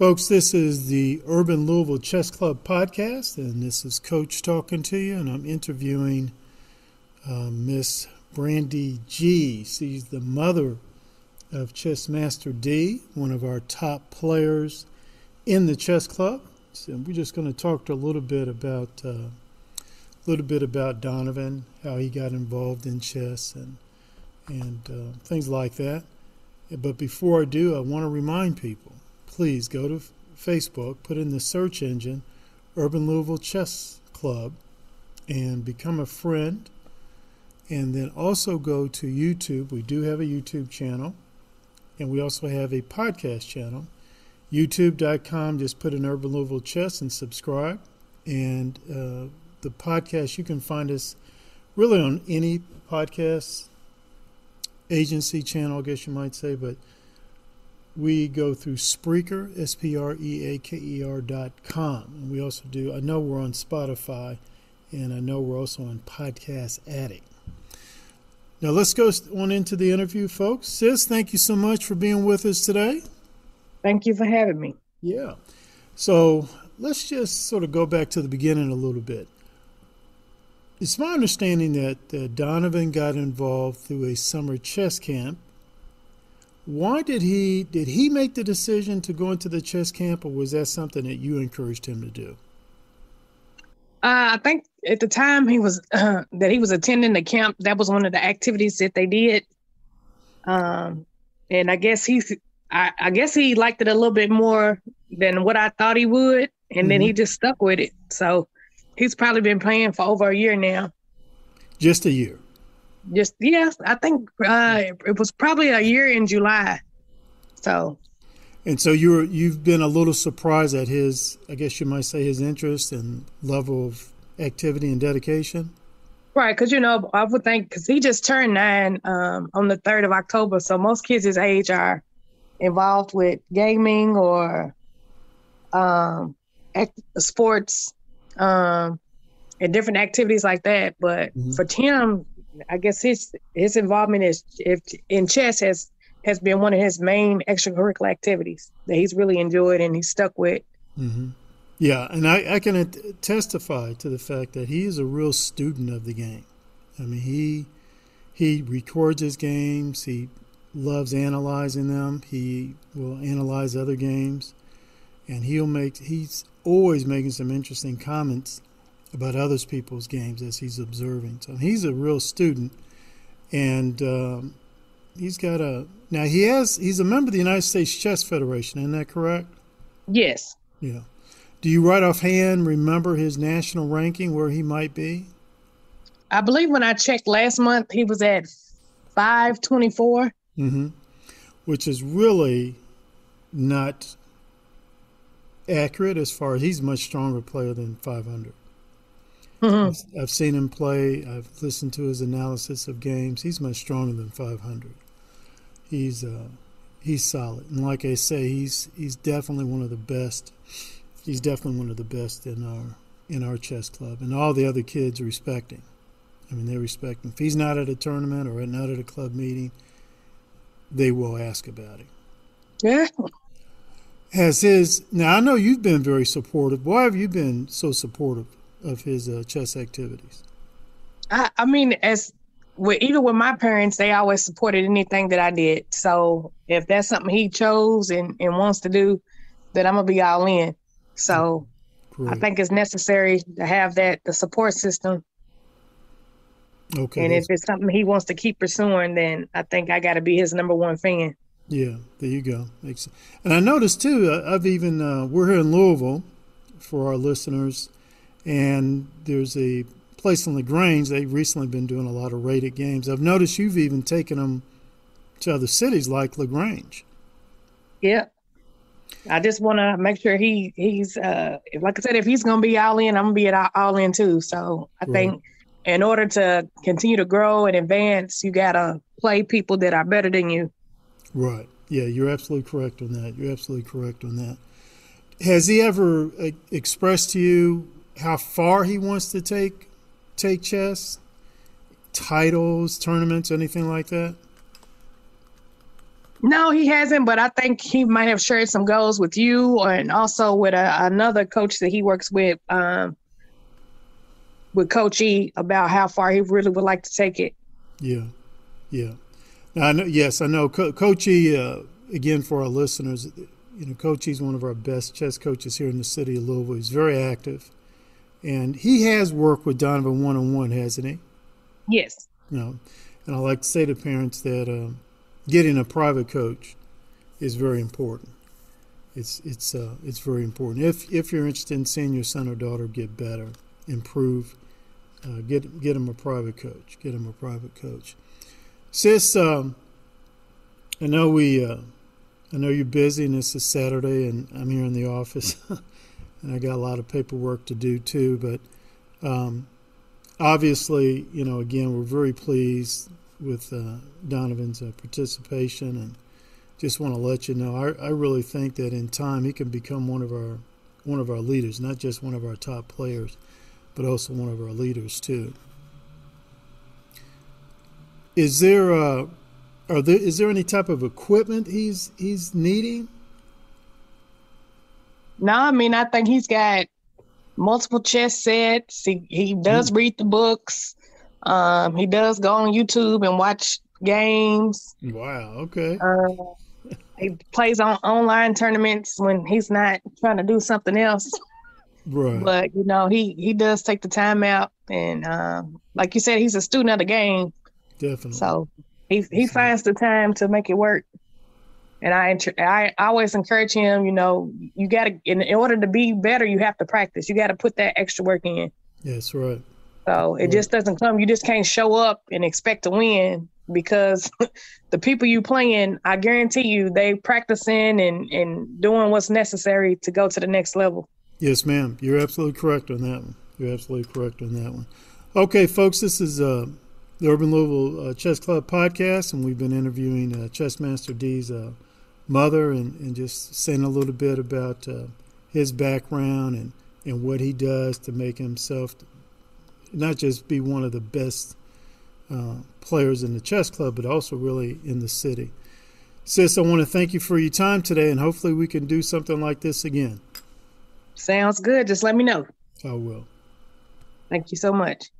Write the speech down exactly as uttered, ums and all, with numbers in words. Folks, this is the Urban Louisville Chess Club podcast, and this is Coach talking to you, and I'm interviewing uh, Miss Brandy G. She's the mother of Chess Master D, one of our top players in the chess club. So we're just going to talk a little bit about a uh, little bit about Donovan, how he got involved in chess, and and uh, things like that. But before I do, I want to remind people. Please go to Facebook, put in the search engine, Urban Louisville Chess Club, and become a friend. And then also go to YouTube. We do have a YouTube channel, and we also have a podcast channel. YouTube dot com, just put in Urban Louisville Chess and subscribe. And uh, the podcast, you can find us really on any podcast agency channel, I guess you might say, but we go through Spreaker, S P R E A K E R dot com. And we also do, I know we're on Spotify, and I know we're also on Podcast Addict. Now let's go on into the interview, folks. Sis, thank you so much for being with us today. Thank you for having me. Yeah. So let's just sort of go back to the beginning a little bit. It's my understanding that uh, Donovan got involved through a summer chess camp. Why did he, did he make the decision to go into the chess camp, or was that something that you encouraged him to do? Uh, I think at the time he was, uh, that he was attending the camp, that was one of the activities that they did. Um, and I guess he, I, I guess he liked it a little bit more than what I thought he would. And mm-hmm. then he just stuck with it. So he's probably been playing for over a year now. Just a year. Just yes, I think uh, it was probably a year in July. So, and so you're you've been a little surprised at his, I guess you might say, his interest and level of activity and dedication. Right, because you know I would think because he just turned nine um, on the third of October, so most kids his age are involved with gaming or um, act, sports um, and different activities like that. But mm-hmm. for Tim, I guess his his involvement is if, in chess has, has been one of his main extracurricular activities that he's really enjoyed and he's stuck with. Mm-hmm. Yeah, and I, I can testify to the fact that he is a real student of the game. I mean, he he records his games. He loves analyzing them. He will analyze other games, and he'll make he's always making some interesting comments about other people's games as he's observing. So he's a real student, and um, he's got a now he has he's a member of the United States Chess Federation. Isn't that correct? Yes. Yeah. Do you right offhand remember his national ranking where he might be? I believe when I checked last month, he was at five twenty-four. Mm-hmm. Which is really not accurate as far as he's a much stronger player than five hundred. Mm-hmm. I've seen him play. I've listened to his analysis of games. He's much stronger than five hundred. He's uh, he's solid, and like I say, he's he's definitely one of the best. He's definitely one of the best in our in our chess club, and all the other kids respect him. I mean, they respect him. If he's not at a tournament or not at a club meeting, they will ask about him. Yeah. Has his now? I know you've been very supportive. Why have you been so supportive of his uh, chess activities? I, I mean, as with even with my parents, they always supported anything that I did. So if that's something he chose and, and wants to do, then I'm gonna be all in. So great. I think it's necessary to have that the support system. Okay. And if it's something he wants to keep pursuing, then I think I got to be his number one fan. Yeah, there you go. Makes sense. And I noticed too. I've even uh, we're here in Louisville for our listeners. And there's a place in LaGrange. They've recently been doing a lot of rated games. I've noticed you've even taken them to other cities like LaGrange. Yeah. I just want to make sure he he's, uh, like I said, if he's going to be all in, I'm going to be at all in too. So I right. think in order to continue to grow and advance, you got to play people that are better than you. Right. Yeah, you're absolutely correct on that. You're absolutely correct on that. Has he ever uh, expressed to you how far he wants to take take chess, titles, tournaments, anything like that? No, he hasn't, but I think he might have shared some goals with you, or, and also with a, another coach that he works with, um, with Coach E, about how far he really would like to take it. Yeah, yeah. Now, I know, yes, I know. Co- Coach E, uh, again, for our listeners, you know, Coach E's one of our best chess coaches here in the city of Louisville. He's very active, and he has worked with Donovan one-on-one, hasn't he? Yes. You know, and I like to say to parents that uh, getting a private coach is very important. It's it's uh, it's very important. If if you're interested in seeing your son or daughter get better, improve, uh, get get him a private coach. Get him a private coach. Sis, um, I know we, uh, I know you're busy, and this is Saturday, and I'm here in the office, and I got a lot of paperwork to do too. But um, obviously, you know, again, we're very pleased with uh, Donovan's uh, participation, and just want to let you know, I, I really think that in time he can become one of our one of our leaders, not just one of our top players, but also one of our leaders too. Is there uh, are there is there any type of equipment he's he's needing? No, I mean, I think he's got multiple chess sets. He he does mm. read the books. Um, he does go on YouTube and watch games. Wow. Okay. Um, he plays on online tournaments when he's not trying to do something else. Right. But you know, he he does take the time out, and um, like you said, he's a student of the game. Definitely. So he he finds the time to make it work, and I I always encourage him. You know, you got to in, in order to be better, you have to practice. You got to put that extra work in. Yes, right. So it right. just doesn't come. You just can't show up and expect to win, because the people you playing, I guarantee you, they practicing and and doing what's necessary to go to the next level. Yes, ma'am. You're absolutely correct on that one. You're absolutely correct on that one. Okay, folks, this is uh. the Urban Louisville uh, Chess Club podcast, and we've been interviewing uh, Chess Master D's uh, mother, and, and just saying a little bit about uh, his background and, and what he does to make himself not just be one of the best uh, players in the chess club, but also really in the city. Sis, I want to thank you for your time today, and hopefully we can do something like this again. Sounds good. Just let me know. I will. Thank you so much.